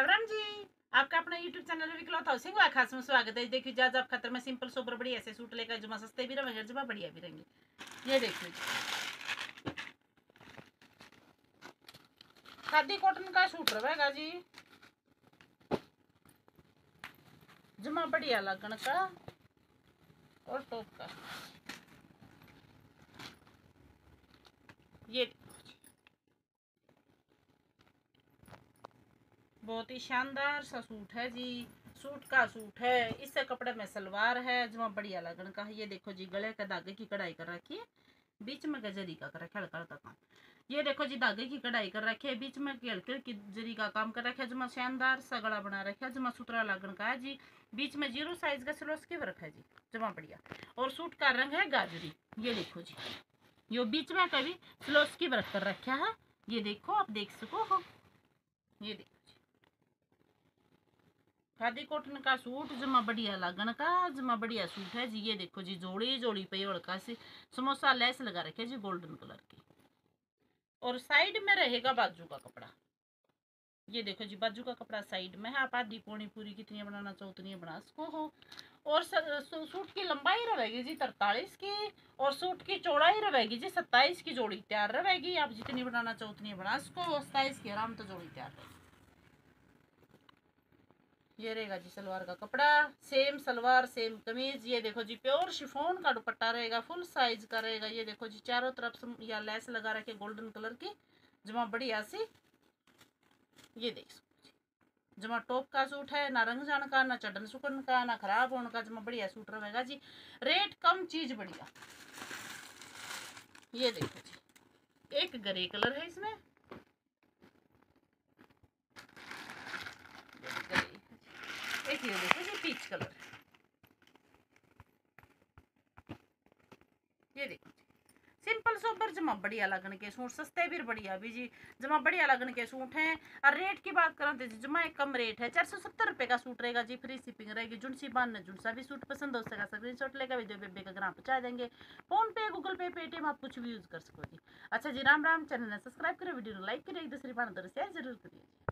राम जी, आपका अपना YouTube channel विकलौता housing व खास में स्वागत है। देखिए जज आप खतर में सिंपल सोबर बढ़िया ऐसे सूट लेकर जुमा सस्ते भी रहेंगे जुमा बढ़िया भी रहेंगे। ये देखिए खादी कॉटन का सूट रहेगा जी, जुमा बढ़िया लगन का और टॉप का। ये बहुत ही शानदार सा सूट है जी, सूट का सूट है, इससे कपड़े में सलवार है, जो बढ़िया लगन का है। ये देखो जी गले के धागे की कढ़ाई कर रखी है, बीच में जरी का कर रखा है हल्का काम। ये देखो जी धागे की कढ़ाई कर रखी है, बीच में हल्के की जरी का काम कर रखा है, जो शानदार सा गला बना रखा है, जो सुथरा लगन का है जी। बीच में जीरो साइज का सिलो स्कीव रखा है जी, जमा बढ़िया। और सूट का रंग है गाजरी। ये देखो जी यो बीच में कभी सिलो स्कीव रख कर रखा है, ये देखो आप देख सको हो। ये देखो खादी कॉटन का सूट जमा बढ़िया लागन का, जमा बढ़िया सूट है जी। ये देखो जी जोड़ी जोड़ी पे हल्का सी समोसा लेस लगा रखे जी गोल्डन कलर की, और साइड में रहेगा बाजू का कपड़ा। ये देखो जी बाजू का कपड़ा साइड में है, आप आधी पौनी पूरी कितनी बनाना चाहो उतनी बना सको हो। और सूट की लंबाई रहेगी जी 43 की, और सूट की चौड़ाई रहेगी जी 27 की जोड़ी तैयार रहेगी, आप जितनी बनाना चाहो उतनी बना सको हो। 27 की आराम तो जोड़ी तैयार रहेगी। ये रहेगा जी सलवार का कपड़ा, सेम सलवार सेम कमीज। ये देखो जी प्योर शिफॉन का दुपट्टा रहेगा, फुल साइज का रहेगा। ये देखो जी चारों तरफ से या लेस लगा रखे गोल्डन कलर की, जमा बढ़िया सी। ये देख जमा टॉप का सूट है, ना रंग जान का ना चढ़न सुकन का ना खराब होने का, जमा बढ़िया सूट रहेगा जी। रेट कम चीज बढ़िया। ये देखो जी एक ग्रे कलर है इसमें, एक ये देखो जी पीच कलर। ये देखो सिंपल सोबर जमा बढ़िया लगन के सूट, सस्ते भी बढ़िया भी जी, जमा बढ़िया लगन के सूट हैं। और रेट की बात करें तो जमा एक कम रेट है, 470 रुपये का सूट रहेगा जी, फ्री शिपिंग रहेगी। जुनसी बांध जुनसा भी सूट पसंद हो सका स्क्रीनशॉट लेगा, वीडियो बेबे का ग्राम पहुँचा देंगे। फोन पे गूगल पे पेटीएम आप कुछ भी यूज़ कर सको जी। अच्छा जी राम राम, चैनल ने सब्सक्राइब करें, वीडियो को लाइक करें, एक दूसरे बार शेयर जरूर करिए।